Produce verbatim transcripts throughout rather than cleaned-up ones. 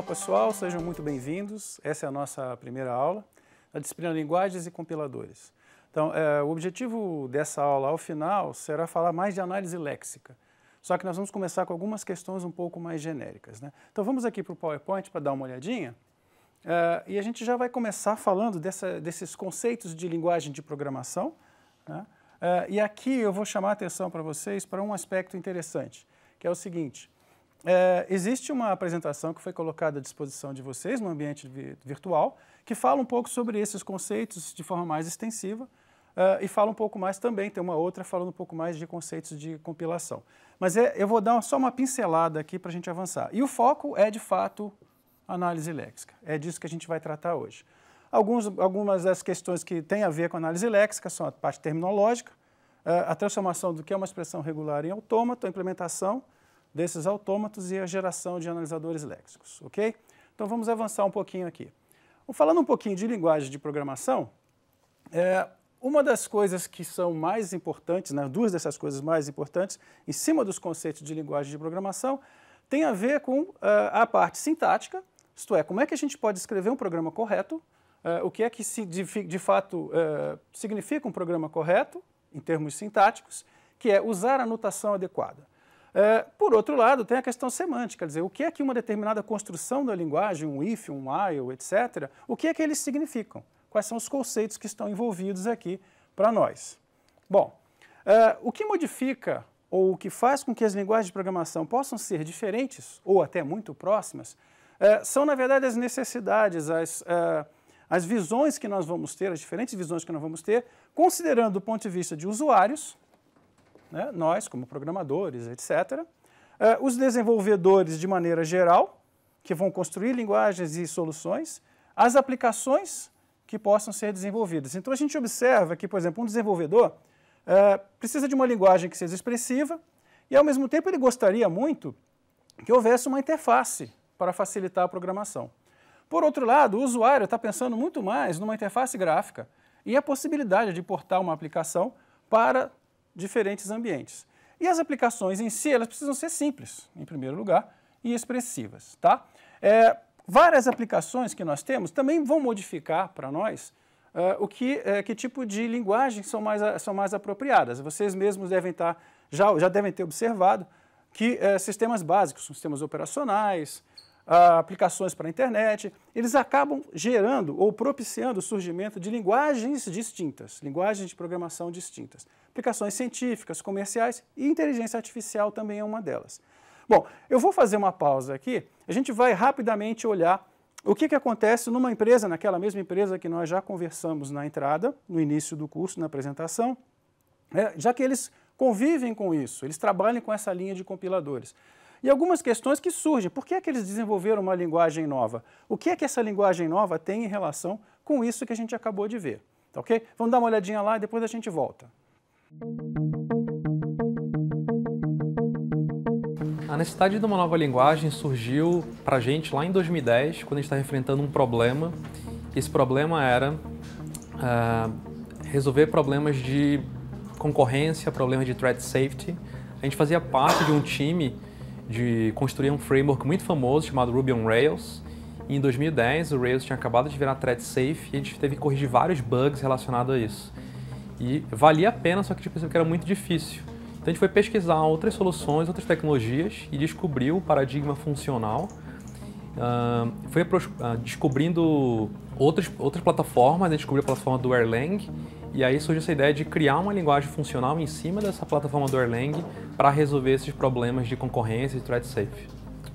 Olá pessoal, sejam muito bem-vindos. Essa é a nossa primeira aula da disciplina Linguagens e Compiladores. Então, é, o objetivo dessa aula, ao final, será falar mais de análise léxica. Só que nós vamos começar com algumas questões um pouco mais genéricas, né? Então vamos aqui para o PowerPoint para dar uma olhadinha. É, e a gente já vai começar falando dessa, desses conceitos de linguagem de programação, né? É, e aqui eu vou chamar a atenção para vocês para um aspecto interessante, que é o seguinte. É, existe uma apresentação que foi colocada à disposição de vocês no ambiente vi virtual, que fala um pouco sobre esses conceitos de forma mais extensiva uh, e fala um pouco mais também, tem uma outra falando um pouco mais de conceitos de compilação. Mas é, eu vou dar uma, só uma pincelada aqui para a gente avançar. E o foco é, de fato, análise léxica. É disso que a gente vai tratar hoje. Alguns, algumas das questões que têm a ver com análise léxica são a parte terminológica, uh, a transformação do que é uma expressão regular em autômato, a implementação desses autômatos e a geração de analisadores léxicos, ok? Então vamos avançar um pouquinho aqui. Falando um pouquinho de linguagem de programação, é, uma das coisas que são mais importantes, né, duas dessas coisas mais importantes, em cima dos conceitos de linguagem de programação, tem a ver com uh, a parte sintática, isto é, como é que a gente pode escrever um programa correto, uh, o que é que se de, de fato uh, significa um programa correto, em termos sintáticos, que é usar a notação adequada. É, por outro lado, tem a questão semântica, quer dizer, o que é que uma determinada construção da linguagem, um if, um while, etcétera, o que é que eles significam? Quais são os conceitos que estão envolvidos aqui para nós? Bom, é, o que modifica ou o que faz com que as linguagens de programação possam ser diferentes ou até muito próximas, é, são, na verdade, as necessidades, as, é, as visões que nós vamos ter, as diferentes visões que nós vamos ter, considerando do ponto de vista de usuários, né, nós, como programadores, etcétera, uh, os desenvolvedores de maneira geral, que vão construir linguagens e soluções, as aplicações que possam ser desenvolvidas. Então a gente observa que, por exemplo, um desenvolvedor uh, precisa de uma linguagem que seja expressiva e, ao mesmo tempo, ele gostaria muito que houvesse uma interface para facilitar a programação. Por outro lado, o usuário está pensando muito mais numa interface gráfica e a possibilidade de portar uma aplicação para diferentes ambientes. E as aplicações em si, elas precisam ser simples, em primeiro lugar, e expressivas, tá? É, várias aplicações que nós temos também vão modificar para nós uh, o que, uh, que tipo de linguagem são mais, uh, são mais apropriadas. Vocês mesmos devem tá, já, já devem ter observado que uh, sistemas básicos, sistemas operacionais, uh, aplicações para a internet, eles acabam gerando ou propiciando o surgimento de linguagens distintas, linguagens de programação distintas. Aplicações científicas, comerciais e inteligência artificial também é uma delas. Bom, eu vou fazer uma pausa aqui, a gente vai rapidamente olhar o que, que acontece numa empresa, naquela mesma empresa que nós já conversamos na entrada, no início do curso, na apresentação, né, já que eles convivem com isso, eles trabalham com essa linha de compiladores. E algumas questões que surgem, por que é que eles desenvolveram uma linguagem nova? O que é que essa linguagem nova tem em relação com isso que a gente acabou de ver? Tá, ok? Vamos dar uma olhadinha lá e depois a gente volta. A necessidade de uma nova linguagem surgiu para a gente lá em dois mil e dez, quando a gente estava enfrentando um problema. Esse problema era uh, resolver problemas de concorrência, problemas de threat safety. A gente fazia parte de um time de construir um framework muito famoso chamado Ruby on Rails. E em dois mil e dez, o Rails tinha acabado de virar threat safe e a gente teve que corrigir vários bugs relacionados a isso. E valia a pena, só que a gente percebeu que era muito difícil. Então a gente foi pesquisar outras soluções, outras tecnologias e descobriu o paradigma funcional. Uh, foi uh, descobrindo outros, outras plataformas, a gente descobriu a plataforma do Erlang e aí surgiu essa ideia de criar uma linguagem funcional em cima dessa plataforma do Erlang para resolver esses problemas de concorrência e threat safe.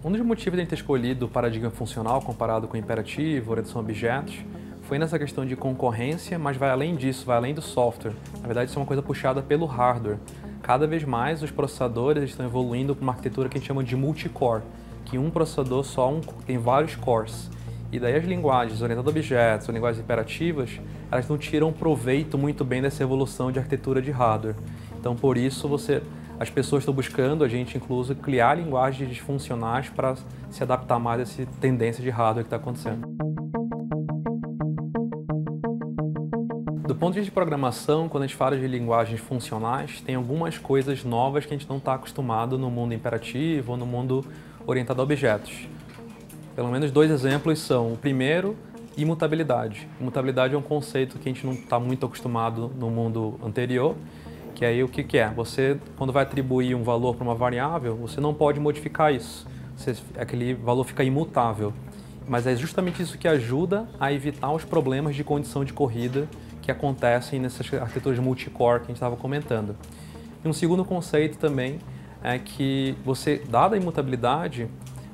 Um dos motivos de a gente ter escolhido o paradigma funcional comparado com o imperativo, orientação a objetos, foi nessa questão de concorrência, mas vai além disso, vai além do software. Na verdade, isso é uma coisa puxada pelo hardware. Cada vez mais os processadores estão evoluindo para uma arquitetura que a gente chama de multicore, que um processador só um, tem vários cores. E daí as linguagens orientadas a objetos, as linguagens imperativas, elas não tiram proveito muito bem dessa evolução de arquitetura de hardware. Então, por isso, você, as pessoas estão buscando, a gente incluso, criar linguagens funcionais para se adaptar mais a essa tendência de hardware que está acontecendo. Do ponto de vista de programação, quando a gente fala de linguagens funcionais, tem algumas coisas novas que a gente não está acostumado no mundo imperativo ou no mundo orientado a objetos. Pelo menos dois exemplos são, o primeiro, imutabilidade. Imutabilidade é um conceito que a gente não está muito acostumado no mundo anterior, que aí o que, que é? Você, quando vai atribuir um valor para uma variável, você não pode modificar isso. Você, aquele valor fica imutável. Mas é justamente isso que ajuda a evitar os problemas de condição de corrida que acontecem nessas arquiteturas multicore que a gente estava comentando. E um segundo conceito também é que você, dada a imutabilidade,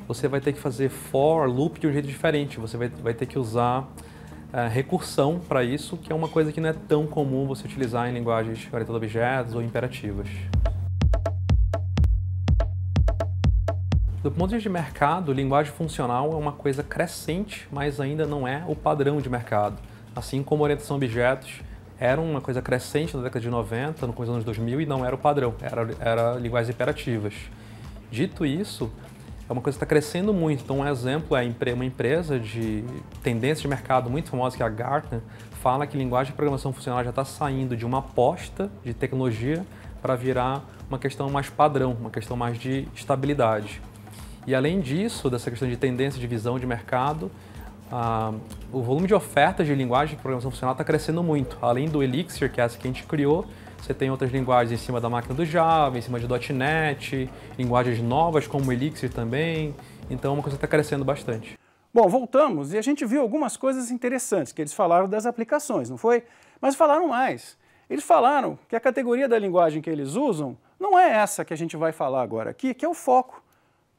você vai ter que fazer for, loop de um jeito diferente. Você vai, vai ter que usar é, recursão para isso, que é uma coisa que não é tão comum você utilizar em linguagens orientadas a objetos ou imperativas. Do ponto de vista de mercado, linguagem funcional é uma coisa crescente, mas ainda não é o padrão de mercado. Assim como orientação a objetos era uma coisa crescente na década de noventa, no começo dos anos dois mil, e não era o padrão, era, era linguagens imperativas. Dito isso, é uma coisa que está crescendo muito. Então, um exemplo é uma empresa de tendência de mercado muito famosa, que é a Gartner, fala que linguagem de programação funcional já está saindo de uma aposta de tecnologia para virar uma questão mais padrão, uma questão mais de estabilidade. E além disso, dessa questão de tendência de visão de mercado, ah, o volume de ofertas de linguagem de programação funcional está crescendo muito. Além do Elixir, que é essa que a gente criou, você tem outras linguagens em cima da máquina do Java, em cima de .ponto net, linguagens novas como o Elixir também. Então é uma coisa que está crescendo bastante. Bom, voltamos e a gente viu algumas coisas interessantes que eles falaram das aplicações, não foi? Mas falaram mais. Eles falaram que a categoria da linguagem que eles usam não é essa que a gente vai falar agora aqui, que é o foco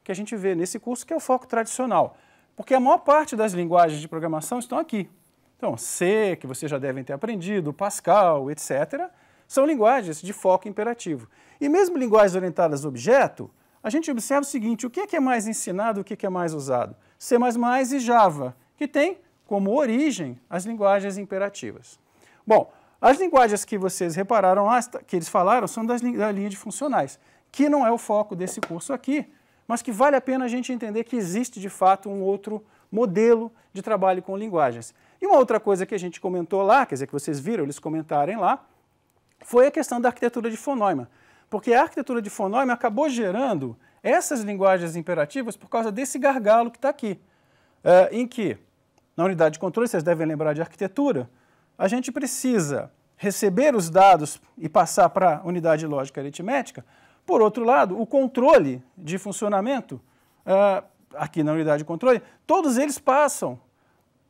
que a gente vê nesse curso, que é o foco tradicional. Porque a maior parte das linguagens de programação estão aqui. Então, C, que vocês já devem ter aprendido, Pascal, etcétera, são linguagens de foco imperativo. E mesmo linguagens orientadas a objeto, a gente observa o seguinte, o que é, que é mais ensinado, o que é, que é mais usado? C mais mais e Java, que tem como origem as linguagens imperativas. Bom, as linguagens que vocês repararam lá, que eles falaram, são das, da linha de funcionais, que não é o foco desse curso aqui, mas que vale a pena a gente entender que existe, de fato, um outro modelo de trabalho com linguagens. E uma outra coisa que a gente comentou lá, quer dizer, que vocês viram eles comentarem lá, foi a questão da arquitetura de von Neumann. Porque a arquitetura de von Neumann acabou gerando essas linguagens imperativas por causa desse gargalo que está aqui, em que, na unidade de controle, vocês devem lembrar de arquitetura, a gente precisa receber os dados e passar para a unidade lógica aritmética. Por outro lado, o controle de funcionamento, uh, aqui na unidade de controle, todos eles passam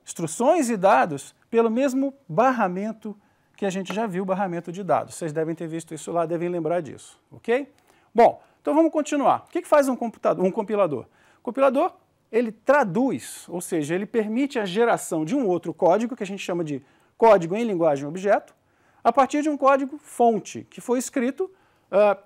instruções e dados pelo mesmo barramento que a gente já viu, barramento de dados. Vocês devem ter visto isso lá, devem lembrar disso, ok? Bom, então vamos continuar. O que faz um computador, um compilador? O compilador, ele traduz, ou seja, ele permite a geração de um outro código, que a gente chama de código em linguagem objeto, a partir de um código fonte, que foi escrito uh,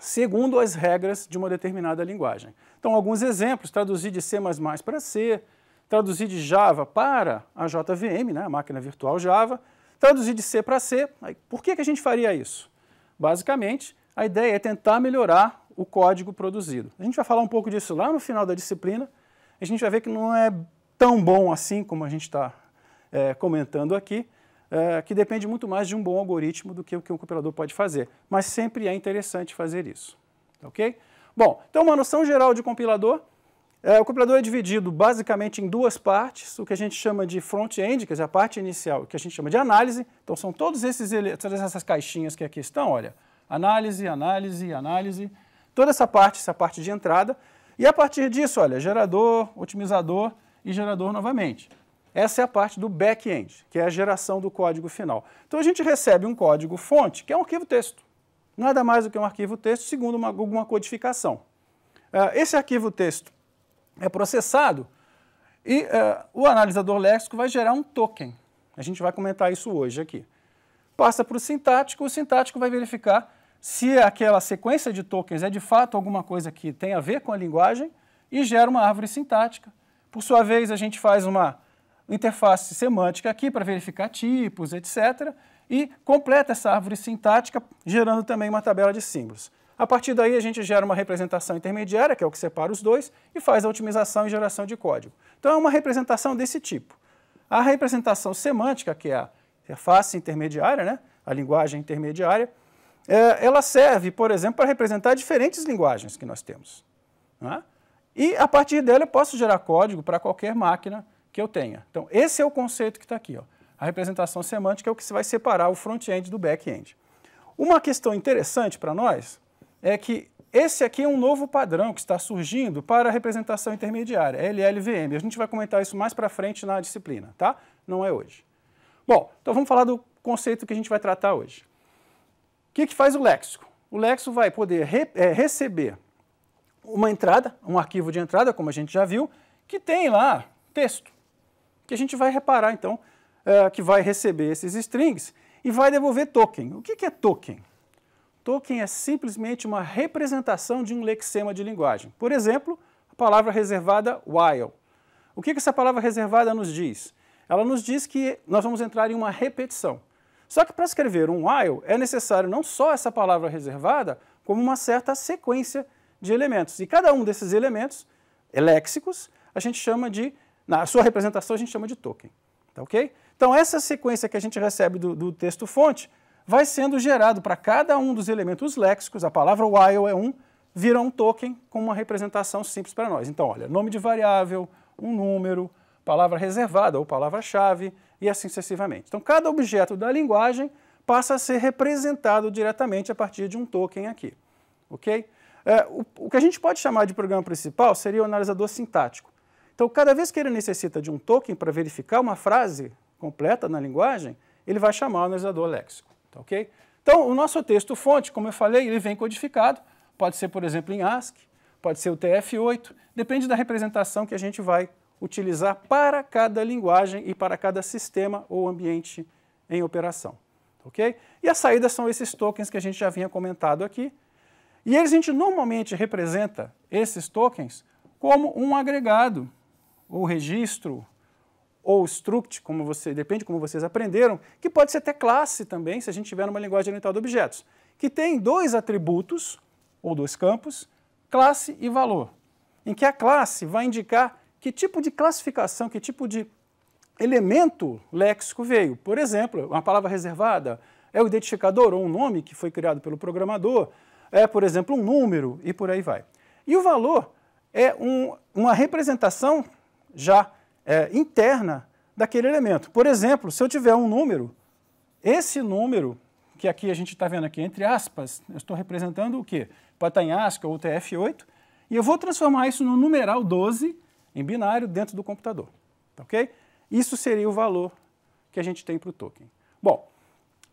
segundo as regras de uma determinada linguagem. Então, alguns exemplos, traduzir de C mais mais para C, traduzir de Java para a J V M, né, a máquina virtual Java, traduzir de C para C. Por que que a gente faria isso? Basicamente, a ideia é tentar melhorar o código produzido. A gente vai falar um pouco disso lá no final da disciplina, a gente vai ver que não é tão bom assim como a gente está é, comentando aqui, É, que depende muito mais de um bom algoritmo do que o que um compilador pode fazer. Mas sempre é interessante fazer isso, ok? Bom, então uma noção geral de compilador. É, o compilador é dividido basicamente em duas partes, o que a gente chama de front-end, quer dizer, a parte inicial, o que a gente chama de análise. Então são todos esses, todas essas caixinhas que aqui estão, olha, análise, análise, análise, toda essa parte, essa parte de entrada. E a partir disso, olha, gerador, otimizador e gerador novamente. Essa é a parte do back-end, que é a geração do código final. Então a gente recebe um código fonte, que é um arquivo texto. Nada mais do que um arquivo texto, segundo uma, alguma codificação. Uh, esse arquivo texto é processado e uh, o analisador léxico vai gerar um token. A gente vai comentar isso hoje aqui. Passa para o sintático, o sintático vai verificar se aquela sequência de tokens é de fato alguma coisa que tem a ver com a linguagem e gera uma árvore sintática. Por sua vez, a gente faz uma interface semântica aqui para verificar tipos, etcétera, e completa essa árvore sintática, gerando também uma tabela de símbolos. A partir daí, a gente gera uma representação intermediária, que é o que separa os dois, e faz a otimização e geração de código. Então, é uma representação desse tipo. A representação semântica, que é a interface intermediária, né? A linguagem intermediária, ela serve, por exemplo, para representar diferentes linguagens que nós temos, né? E a partir dela eu posso gerar código para qualquer máquina que eu tenha. Então esse é o conceito que está aqui, ó. A representação semântica é o que vai separar o front-end do back-end. Uma questão interessante para nós é que esse aqui é um novo padrão que está surgindo para a representação intermediária, L L V M. A gente vai comentar isso mais para frente na disciplina, tá? Não é hoje. Bom, então vamos falar do conceito que a gente vai tratar hoje. O que que faz o léxico? O léxico vai poder re, é, receber uma entrada, um arquivo de entrada, como a gente já viu, que tem lá texto, que a gente vai reparar, então, é, que vai receber esses strings e vai devolver token. O que que é token? Token é simplesmente uma representação de um lexema de linguagem. Por exemplo, a palavra reservada while. O que que essa palavra reservada nos diz? Ela nos diz que nós vamos entrar em uma repetição. Só que para escrever um while é necessário não só essa palavra reservada, como uma certa sequência de elementos. E cada um desses elementos léxicos, a gente chama de, na sua representação, a gente chama de token. Tá ok? Então essa sequência que a gente recebe do, do texto-fonte vai sendo gerado para cada um dos elementos léxicos, a palavra while é um, vira um token com uma representação simples para nós. Então olha, nome de variável, um número, palavra reservada ou palavra-chave, e assim sucessivamente. Então, cada objeto da linguagem passa a ser representado diretamente a partir de um token aqui. Okay? É, o, o que a gente pode chamar de programa principal seria o analisador sintático. Então, cada vez que ele necessita de um token para verificar uma frase completa na linguagem, ele vai chamar o analisador léxico. Tá, okay? Então, o nosso texto-fonte, como eu falei, ele vem codificado, pode ser, por exemplo, em ASCII, pode ser o U T F oito, depende da representação que a gente vai utilizar para cada linguagem e para cada sistema ou ambiente em operação, ok? E as saídas são esses tokens que a gente já vinha comentado aqui, e a gente normalmente representa esses tokens como um agregado, ou registro, ou struct, como você, depende de como vocês aprenderam, que pode ser até classe também, se a gente tiver numa linguagem orientada a objetos, que tem dois atributos, ou dois campos, classe e valor, em que a classe vai indicar que tipo de classificação, que tipo de elemento léxico veio. Por exemplo, uma palavra reservada é o identificador ou um nome que foi criado pelo programador, é, por exemplo, um número e por aí vai. E o valor é um, uma representação já é, interna daquele elemento. Por exemplo, se eu tiver um número, esse número, que aqui a gente está vendo aqui, entre aspas, eu estou representando o quê? Pode estar em ASCII ou U T F oito, e eu vou transformar isso no numeral doze, em binário, dentro do computador, ok? Isso seria o valor que a gente tem para o token. Bom,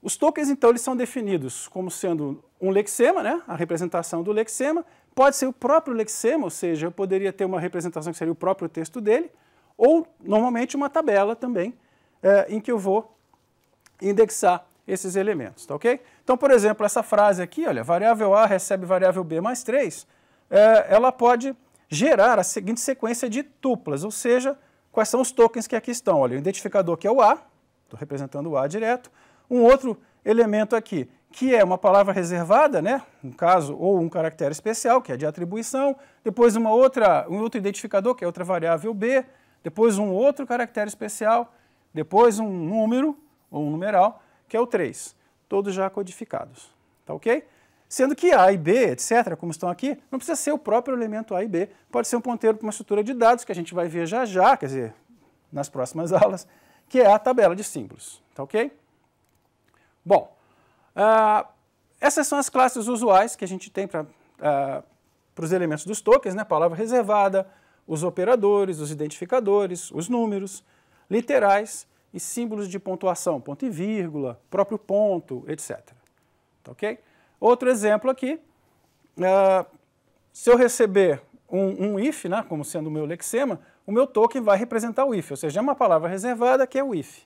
os tokens, então, eles são definidos como sendo um lexema, né? A representação do lexema, pode ser o próprio lexema, ou seja, eu poderia ter uma representação que seria o próprio texto dele, ou, normalmente, uma tabela também, é, em que eu vou indexar esses elementos, tá ok? Então, por exemplo, essa frase aqui, olha, variável A recebe variável B mais três, é, ela pode gerar a seguinte sequência de tuplas, ou seja, quais são os tokens que aqui estão. Olha, o identificador que é o A, estou representando o A direto, um outro elemento aqui, que é uma palavra reservada, né? No caso, ou um caractere especial, que é de atribuição, depois uma outra, um outro identificador, que é outra variável B, depois um outro caractere especial, depois um número, ou um numeral, que é o três, todos já codificados, tá ok? Sendo que A e B, etcétera, como estão aqui, não precisa ser o próprio elemento A e B, pode ser um ponteiro para uma estrutura de dados, que a gente vai ver já já, quer dizer, nas próximas aulas, que é a tabela de símbolos, tá ok? Bom, uh, essas são as classes usuais que a gente tem para uh, os elementos dos tokens, né? Palavra reservada, os operadores, os identificadores, os números, literais e símbolos de pontuação, ponto e vírgula, próprio ponto, etcétera, tá ok? Outro exemplo aqui, uh, se eu receber um, um if, né, como sendo o meu lexema, o meu token vai representar o if, ou seja, é uma palavra reservada que é o if.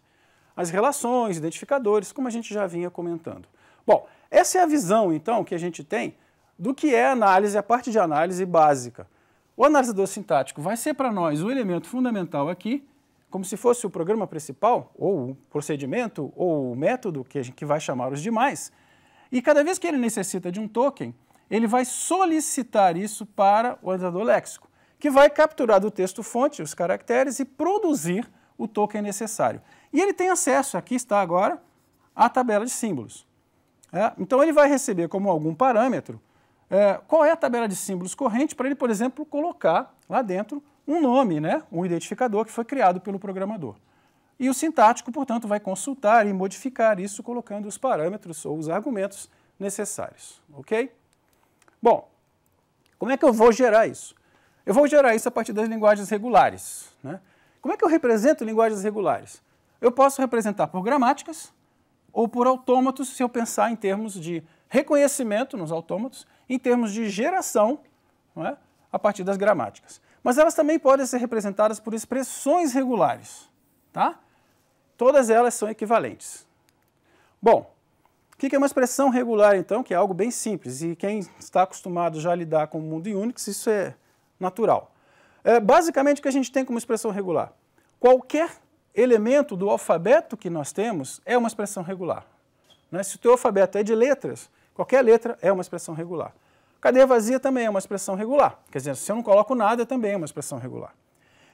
As relações, identificadores, como a gente já vinha comentando. Bom, essa é a visão, então, que a gente tem do que é a análise, a parte de análise básica. O analisador sintático vai ser para nós o elemento fundamental aqui, como se fosse o programa principal, ou o procedimento, ou o método que, a gente, que vai chamar os demais. E cada vez que ele necessita de um token, ele vai solicitar isso para o analisador léxico, que vai capturar do texto-fonte os caracteres e produzir o token necessário. E ele tem acesso, aqui está agora, à tabela de símbolos. É? Então ele vai receber como algum parâmetro É, qual é a tabela de símbolos corrente para ele, por exemplo, colocar lá dentro um nome, né, um identificador que foi criado pelo programador. E o sintático, portanto, vai consultar e modificar isso colocando os parâmetros ou os argumentos necessários, ok? Bom, como é que eu vou gerar isso? Eu vou gerar isso a partir das linguagens regulares, né? Como é que eu represento linguagens regulares? Eu posso representar por gramáticas ou por autômatos, se eu pensar em termos de reconhecimento nos autômatos, em termos de geração, não é? A partir das gramáticas. Mas elas também podem ser representadas por expressões regulares, tá? Todas elas são equivalentes. Bom, o que é uma expressão regular, então, que é algo bem simples, e quem está acostumado já a lidar com o mundo em Unix, isso é natural. É, basicamente, o que a gente tem como expressão regular? Qualquer elemento do alfabeto que nós temos é uma expressão regular. Né? Se o teu alfabeto é de letras, qualquer letra é uma expressão regular. Cadeia vazia também é uma expressão regular. Quer dizer, se eu não coloco nada, também é uma expressão regular.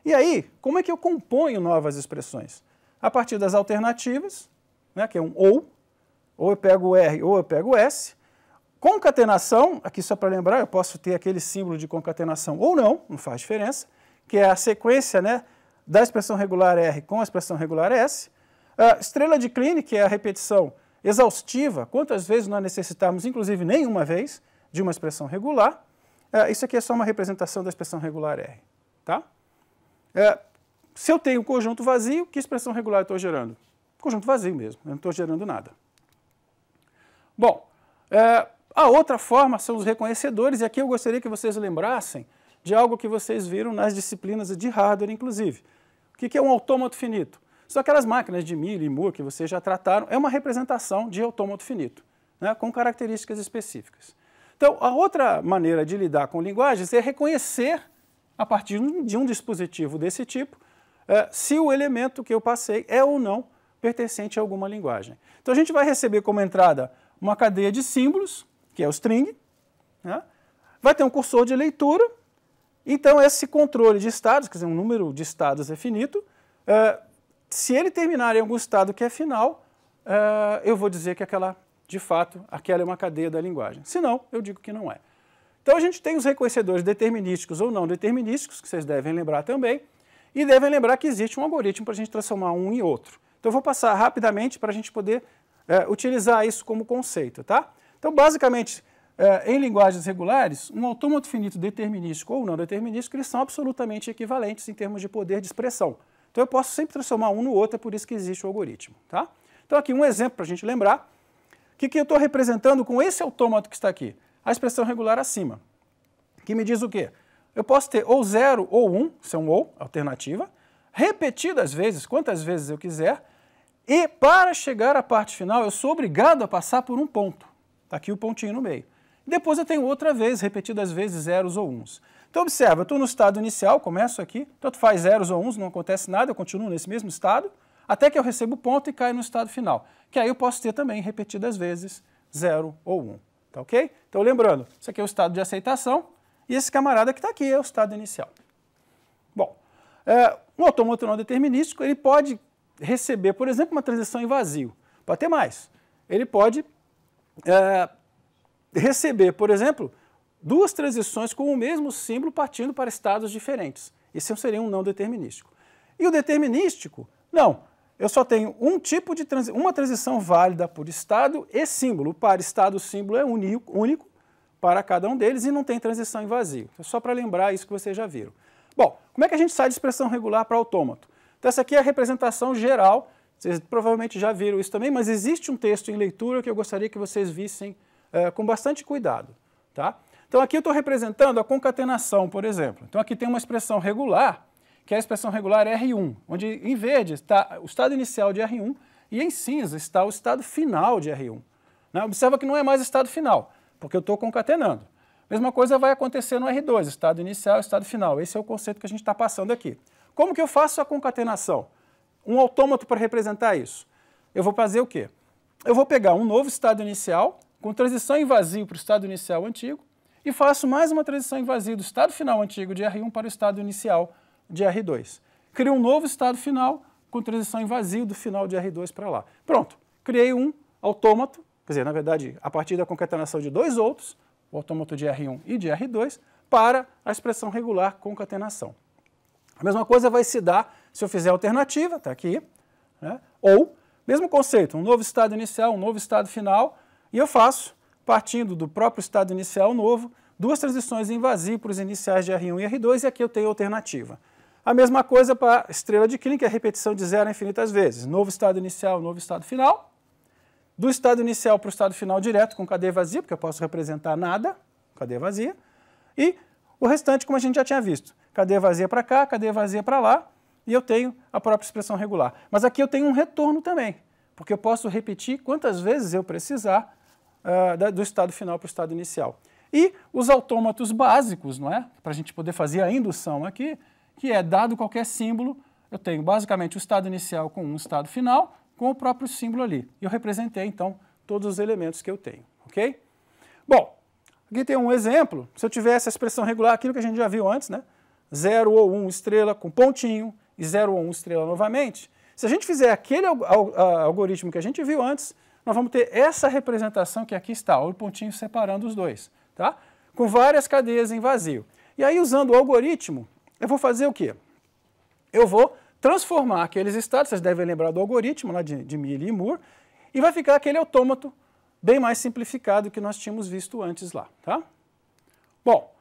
E aí, como é que eu componho novas expressões? A partir das alternativas, né, que é um ou, ou eu pego o R ou eu pego o S. Concatenação, aqui só para lembrar, eu posso ter aquele símbolo de concatenação ou não, não faz diferença, que é a sequência, né, da expressão regular R com a expressão regular S. A estrela de Kleene, que é a repetição exaustiva, quantas vezes nós necessitarmos, inclusive nenhuma vez, de uma expressão regular. É, isso aqui é só uma representação da expressão regular R, tá? É, se eu tenho um conjunto vazio, que expressão regular eu estou gerando? Conjunto vazio mesmo, eu não estou gerando nada. Bom, é, a outra forma são os reconhecedores, e aqui eu gostaria que vocês lembrassem de algo que vocês viram nas disciplinas de hardware, inclusive. O que é um autômato finito? São aquelas máquinas de Miller e Moore que vocês já trataram, é uma representação de autômato finito, né, com características específicas. Então, a outra maneira de lidar com linguagens é reconhecer, a partir de um dispositivo desse tipo, eh, se o elemento que eu passei é ou não pertencente a alguma linguagem. Então, a gente vai receber como entrada uma cadeia de símbolos, que é o string, né? Vai ter um cursor de leitura, então esse controle de estados, quer dizer, um número de estados é finito, eh, se ele terminar em algum estado que é final, uh, eu vou dizer que aquela, de fato, aquela é uma cadeia da linguagem. Se não, eu digo que não é. Então a gente tem os reconhecedores determinísticos ou não determinísticos, que vocês devem lembrar também, e devem lembrar que existe um algoritmo para a gente transformar um em outro. Então eu vou passar rapidamente para a gente poder uh, utilizar isso como conceito, tá? Então basicamente, uh, em linguagens regulares, um autômato finito determinístico ou não determinístico, eles são absolutamente equivalentes em termos de poder de expressão. Então eu posso sempre transformar um no outro, é por isso que existe o algoritmo, tá? Então aqui um exemplo para a gente lembrar. O que, que eu estou representando com esse autômato que está aqui? A expressão regular acima, que me diz o quê? Eu posso ter ou zero ou um, isso é um ou, alternativa, repetidas vezes, quantas vezes eu quiser, e para chegar à parte final eu sou obrigado a passar por um ponto. Está aqui o pontinho no meio. Depois eu tenho outra vez, repetidas vezes, zeros ou uns. Então, observa, eu estou no estado inicial, começo aqui, tanto faz zeros ou uns, não acontece nada, eu continuo nesse mesmo estado, até que eu recebo o ponto e caio no estado final, que aí eu posso ter também repetidas vezes zero ou um, tá ok? Então, lembrando, isso aqui é o estado de aceitação, e esse camarada que está aqui é o estado inicial. Bom, é, um autômato não determinístico, ele pode receber, por exemplo, uma transição em vazio, pode ter mais. Ele pode é, receber, por exemplo, duas transições com o mesmo símbolo partindo para estados diferentes. Isso seria um não determinístico. E o determinístico, não. Eu só tenho um tipo de transi uma transição válida por estado e símbolo. Para estado, o símbolo é único, único para cada um deles e não tem transição em vazio. É só para lembrar isso que vocês já viram. Bom, como é que a gente sai de expressão regular para autômato? Então essa aqui é a representação geral. Vocês provavelmente já viram isso também, mas existe um texto em leitura que eu gostaria que vocês vissem eh, com bastante cuidado, tá? Então aqui eu estou representando a concatenação, por exemplo. Então aqui tem uma expressão regular, que é a expressão regular R um, onde em verde está o estado inicial de R um e em cinza está o estado final de R um. Né? Observa que não é mais estado final, porque eu estou concatenando. Mesma coisa vai acontecer no R dois, estado inicial, estado final. Esse é o conceito que a gente está passando aqui. Como que eu faço a concatenação? Um autômato para representar isso. Eu vou fazer o quê? Eu vou pegar um novo estado inicial, com transição em vazio para o estado inicial antigo, e faço mais uma transição em vazio do estado final antigo de R um para o estado inicial de R dois. Crio um novo estado final com transição em vazio do final de R dois para lá. Pronto, criei um autômato, quer dizer, na verdade, a partir da concatenação de dois outros, o autômato de R um e de R dois, para a expressão regular concatenação. A mesma coisa vai se dar se eu fizer a alternativa, está aqui, né? Ou, mesmo conceito, um novo estado inicial, um novo estado final, e eu faço, partindo do próprio estado inicial novo, duas transições em vazio para os iniciais de R um e R dois, e aqui eu tenho a alternativa. A mesma coisa para a estrela de Killing, que é a repetição de zero a infinitas vezes. Novo estado inicial, novo estado final. Do estado inicial para o estado final direto com cadeia vazia, porque eu posso representar nada, cadeia vazia. E o restante, como a gente já tinha visto. Cadeia vazia para cá, cadeia vazia para lá, e eu tenho a própria expressão regular. Mas aqui eu tenho um retorno também, porque eu posso repetir quantas vezes eu precisar uh, do estado final para o estado inicial. E os autômatos básicos, não é? Para a gente poder fazer a indução aqui, que é dado qualquer símbolo, eu tenho basicamente o estado inicial com um estado final, com o próprio símbolo ali. E eu representei, então, todos os elementos que eu tenho, ok? Bom, aqui tem um exemplo. Se eu tiver essa expressão regular, aquilo que a gente já viu antes, né? zero ou um estrela com pontinho e zero ou um estrela novamente. Se a gente fizer aquele algoritmo que a gente viu antes, nós vamos ter essa representação que aqui está, o pontinho separando os dois, tá? Com várias cadeias em vazio. E aí, usando o algoritmo, eu vou fazer o quê? Eu vou transformar aqueles estados, vocês devem lembrar do algoritmo lá de, de Miller e Moore, e vai ficar aquele autômato bem mais simplificado que nós tínhamos visto antes lá, tá? Bom,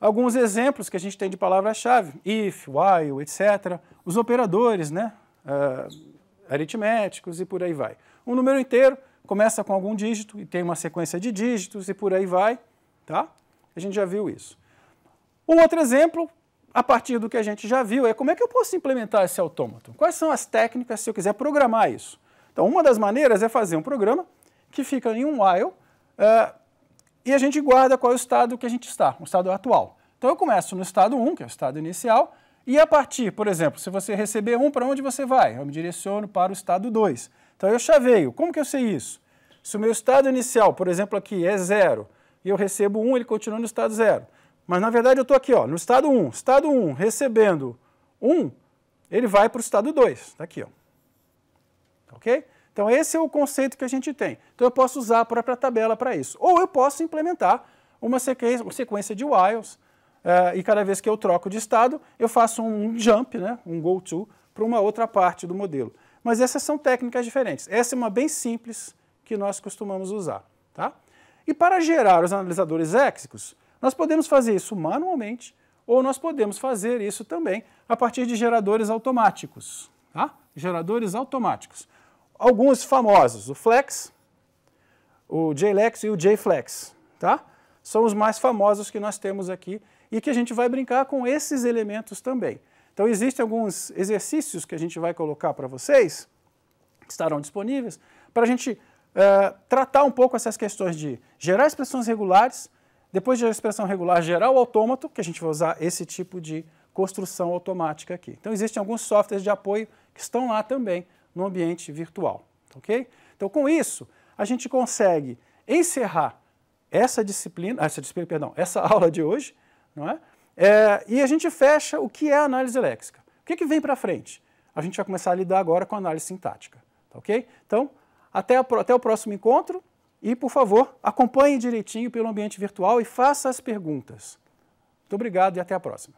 alguns exemplos que a gente tem de palavra-chave, if, while, etcétera, os operadores, né, uh, aritméticos e por aí vai. Um número inteiro começa com algum dígito e tem uma sequência de dígitos e por aí vai, tá? A gente já viu isso. Um outro exemplo, a partir do que a gente já viu, é como é que eu posso implementar esse autômato? Quais são as técnicas se eu quiser programar isso? Então, uma das maneiras é fazer um programa que fica em um while uh, e a gente guarda qual é o estado que a gente está, o estado atual. Então, eu começo no estado um, que é o estado inicial, e a partir, por exemplo, se você receber um, para onde você vai? Eu me direciono para o estado dois. Então, eu chaveio. Como que eu sei isso? Se o meu estado inicial, por exemplo, aqui é zero, e eu recebo um, ele continua no estado zero. Mas, na verdade, eu estou aqui, ó, no estado um. Estado um, recebendo um, ele vai para o estado dois. Está aqui, ó. Ok? Então, esse é o conceito que a gente tem. Então, eu posso usar a própria tabela para isso. Ou eu posso implementar uma sequência de whiles, uh, e cada vez que eu troco de estado, eu faço um jump, né, um go-to, para uma outra parte do modelo. Mas essas são técnicas diferentes. Essa é uma bem simples que nós costumamos usar. Tá? E para gerar os analisadores léxicos, nós podemos fazer isso manualmente, ou nós podemos fazer isso também a partir de geradores automáticos. Tá? Geradores automáticos. Alguns famosos, o Flex, o JLex e o Jflex. Tá? São os mais famosos que nós temos aqui e que a gente vai brincar com esses elementos também. Então, existem alguns exercícios que a gente vai colocar para vocês, que estarão disponíveis, para a gente uh, tratar um pouco essas questões de gerar expressões regulares, depois de a expressão regular gerar o autômato, que a gente vai usar esse tipo de construção automática aqui. Então, existem alguns softwares de apoio que estão lá também no ambiente virtual, ok? Então, com isso, a gente consegue encerrar essa disciplina, essa disciplina, perdão, essa aula de hoje, não é? É, e a gente fecha o que é a análise léxica. O que que vem para frente? A gente vai começar a lidar agora com a análise sintática, ok? Então, até, a, até o próximo encontro. E, por favor, acompanhe direitinho pelo ambiente virtual e faça as perguntas. Muito obrigado e até a próxima.